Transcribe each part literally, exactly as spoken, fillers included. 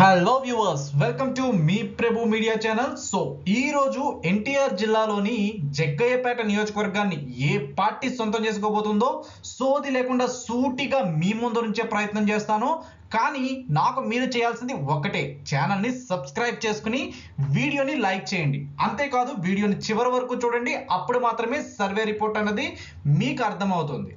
Hello viewers, welcome to మీ Prabhu media channel. So ఈ రోజు ఎన్టీఆర్ జిల్లాలోని జగ్గయ్యపేట నియోజకవర్గాన్ని ఏ పార్టీ సొంతం చేసుకోబోతుందో సోది లేకుండా సూటిగా మీ ముందు నుంచే ప్రయత్నం చేస్తాను. కానీ నాకు మీరు చేయాల్సింది ఒకటే, ఛానల్ని సబ్స్క్రైబ్ చేసుకుని వీడియోని లైక్ చేయండి. అంతేకాదు వీడియోని చివరి వరకు చూడండి, అప్పుడు మాత్రమే సర్వే రిపోర్ట్ అనేది మీకు అర్థమవుతుంది.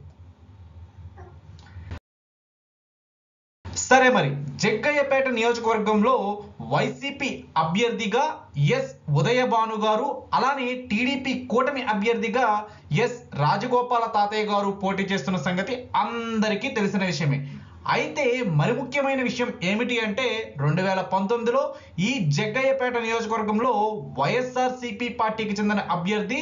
సరే, మరి జగ్గయ్యపేట నియోజకవర్గంలో వైసీపీ అభ్యర్థిగా ఎస్ ఉదయభాను గారు, అలానే టీడీపీ కూటమి అభ్యర్థిగా ఎస్ రాజగోపాల తాతయ్య గారు పోటీ చేస్తున్న సంగతి అందరికీ తెలిసిన విషయమే. అయితే మరి ముఖ్యమైన విషయం ఏమిటి అంటే, రెండు వేల పంతొమ్మిదిలో ఈ జగ్గయ్యపేట నియోజకవర్గంలో వైఎస్ఆర్సీపీ పార్టీకి చెందిన అభ్యర్థి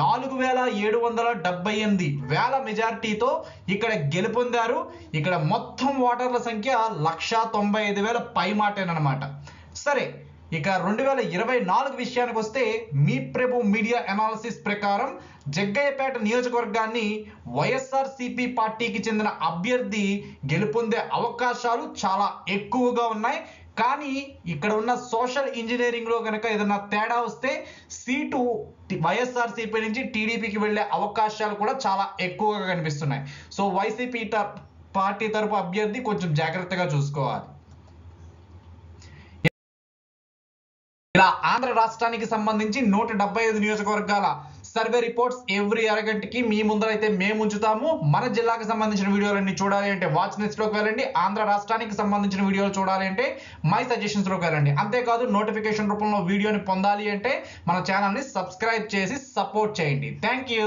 నాలుగు వేల ఏడు వందల డెబ్బై ఎనిమిది వేల మెజార్టీతో ఇక్కడ గెలుపొందారు. ఇక్కడ మొత్తం ఓటర్ల సంఖ్య లక్షా తొంభై ఐదు వేల పై మాటేనమాట. సరే, ఇక రెండు వేల ఇరవై నాలుగు విషయానికి వస్తే, మీ ప్రభు మీడియా అనాలిసిస్ ప్రకారం జగ్గయ్యపేట నియోజకవర్గాన్ని వైఎస్ఆర్సీపీ పార్టీకి చెందిన అభ్యర్థి గెలుపొందే అవకాశాలు చాలా ఎక్కువగా ఉన్నాయి. కానీ ఇక్కడ ఉన్న సోషల్ ఇంజనీరింగ్లో కనుక ఏదన్నా తేడా వస్తే సీటు వైఎస్ఆర్సీపీ నుంచి టీడీపీకి వెళ్ళే అవకాశాలు కూడా చాలా ఎక్కువగా కనిపిస్తున్నాయి. సో వైసీపీ పార్టీ తరపు అభ్యర్థి కొంచెం జాగ్రత్తగా చూసుకోవాలి. ఇలా ఆంధ్ర రాష్ట్రానికి సంబంధించి నూట డెబ్బై ఐదు నియోజకవర్గాల సర్వే రిపోర్ట్స్ ఎవ్రీ అరగంటకి మీ ముందర అయితే మేము ఉంచుతాము. మన జిల్లాకు సంబంధించిన వీడియోలన్నీ చూడాలి అంటే వాచ్ లిస్ట్లోకి వెళ్ళండి. ఆంధ్ర రాష్ట్రానికి సంబంధించిన వీడియోలు చూడాలి అంటే మై సజెషన్స్లోకి వెళ్ళండి. అంతేకాదు నోటిఫికేషన్ రూపంలో వీడియోని పొందాలి అంటే మన ఛానల్ని సబ్స్క్రైబ్ చేసి సపోర్ట్ చేయండి. Thank you.